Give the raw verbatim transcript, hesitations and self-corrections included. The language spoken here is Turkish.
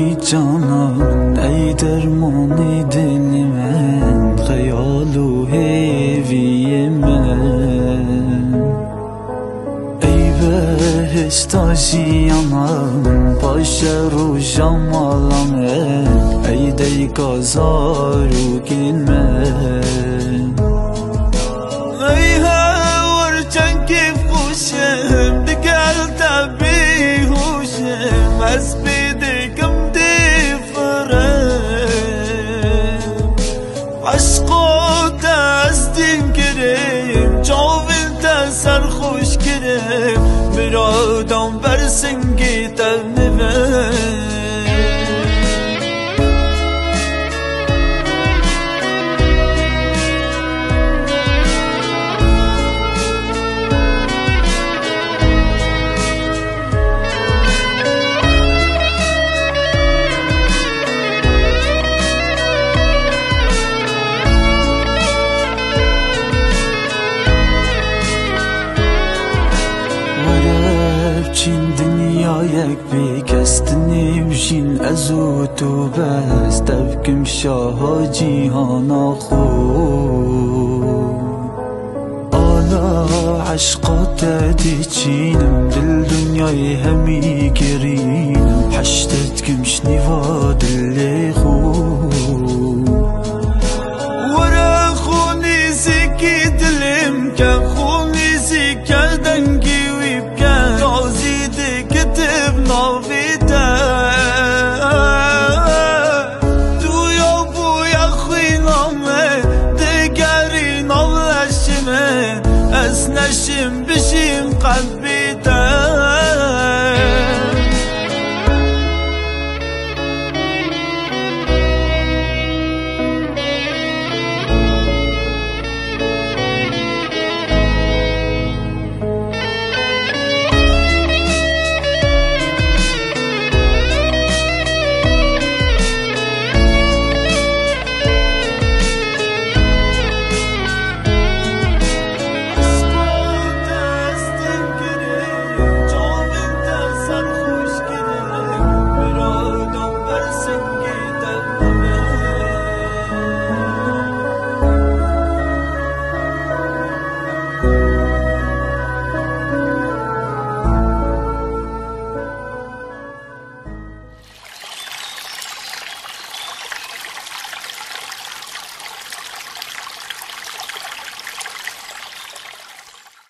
ey canan, ey dermanı dilimen, hayalu heviyemen. Ey behişta jiyanan, başeru jamalamen, ey dey gazaru gilmen. Ey havar çenki fuşem, dikel tabi huşem, sarhoş girem bir adam versin git evime. Çin dünyayek bir kestinim jin azutu bas tevkim şaha cihana xo ana aşka tedi çinim dil dünyayı hemi girin haştet kimşni var.